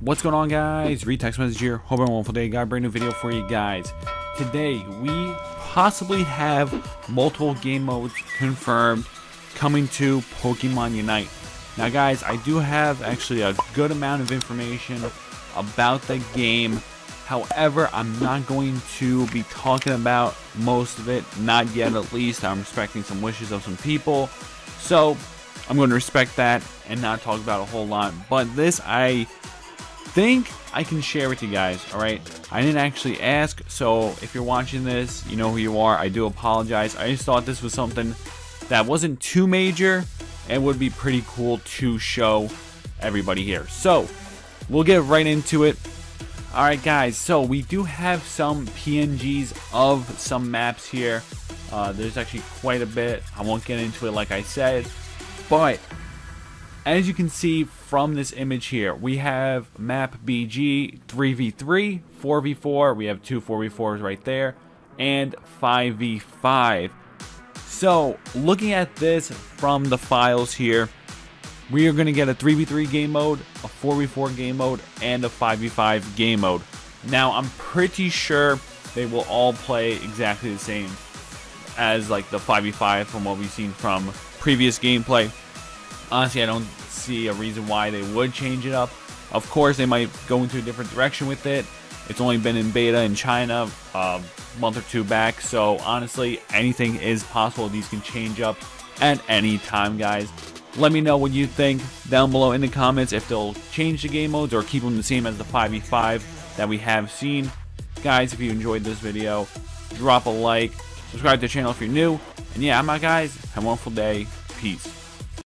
What's going on, guys? Read Text Msg here. Hope everyone wonderful day. Got a brand new video for you guys. Today we possibly have multiple game modes confirmed coming to Pokemon Unite. Now guys, I do have actually a good amount of information about the game. However, I'm not going to be talking about most of it, not yet at least. I'm respecting some wishes of some people, so I'm going to respect that and not talk about a whole lot. But this, I think I can share with you guys, alright? I didn't actually ask, so if you're watching this, you know who you are. I do apologize. I just thought this was something that wasn't too major and would be pretty cool to show everybody here. So, we'll get right into it. Alright guys, so we do have some PNGs of some maps here. There's actually quite a bit. I won't get into it like I said, but as you can see from this image here, we have map BG 3v3, 4v4, we have two 4v4s right there, and 5v5. So looking at this from the files here, we are going to get a 3v3 game mode, a 4v4 game mode, and a 5v5 game mode. Now, I'm pretty sure they will all play exactly the same as like the 5v5 from what we've seen from previous gameplay. Honestly, I don't see a reason why they would change it up. Of course, they might go into a different direction with it. It's only been in beta in China a month or two back, so honestly, anything is possible. These can change up at any time, guys. Let me know what you think down below in the comments, if they'll change the game modes or keep them the same as the 5v5 that we have seen. Guys, if you enjoyed this video, drop a like, subscribe to the channel if you're new, and yeah, I'm out, guys. Have a wonderful day. Peace.